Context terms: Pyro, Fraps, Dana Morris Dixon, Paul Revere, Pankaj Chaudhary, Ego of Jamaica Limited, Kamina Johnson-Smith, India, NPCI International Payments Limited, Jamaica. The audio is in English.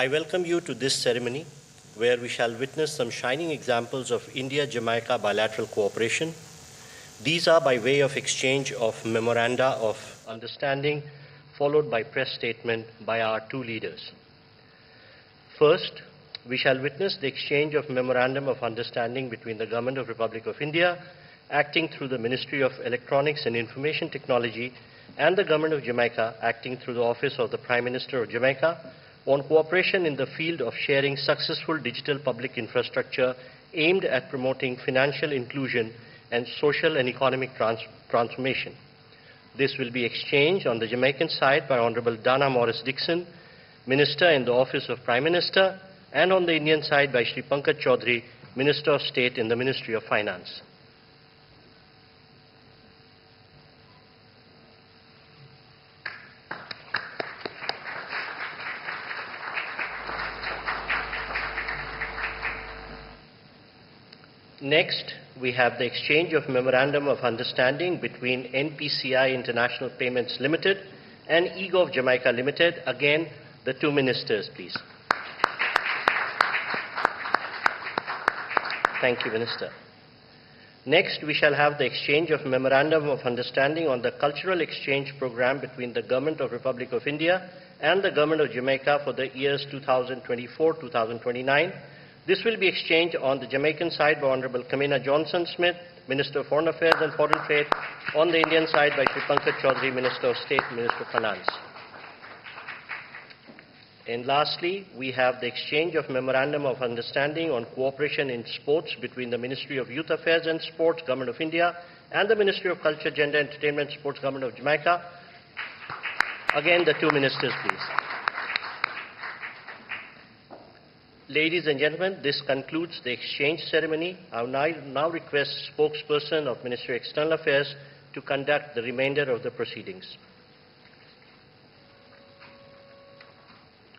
I welcome you to this ceremony where we shall witness some shining examples of India-Jamaica bilateral cooperation. These are by way of exchange of memoranda of understanding, followed by press statement by our two leaders. First, we shall witness the exchange of memorandum of understanding between the Government of Republic of India, acting through the Ministry of Electronics and Information Technology, and the Government of Jamaica, acting through the Office of the Prime Minister of Jamaica, on cooperation in the field of sharing successful digital public infrastructure aimed at promoting financial inclusion and social and economic transformation. This will be exchanged on the Jamaican side by Honorable Dana Morris Dixon, Minister in the Office of Prime Minister, and on the Indian side by Shri Pankaj Chaudhary, Minister of State in the Ministry of Finance. Next, we have the exchange of memorandum of understanding between NPCI International Payments Limited and Ego of Jamaica Limited. Again, the two ministers, please. Thank you, Minister. Next, we shall have the exchange of memorandum of understanding on the cultural exchange program between the Government of Republic of India and the Government of Jamaica for the years 2024-2029. This will be exchanged on the Jamaican side by Honorable Kamina Johnson-Smith, Minister of Foreign Affairs and Foreign Trade, on the Indian side by Shri Pankaj Chaudhary, Minister of State, Minister of Finance. And lastly, we have the exchange of memorandum of understanding on cooperation in sports between the Ministry of Youth Affairs and Sports, Government of India, and the Ministry of Culture, Gender, Entertainment, Sports, Government of Jamaica. Again, the two ministers, please. Ladies and gentlemen, this concludes the exchange ceremony. I will now request spokesperson of Ministry of External Affairs to conduct the remainder of the proceedings.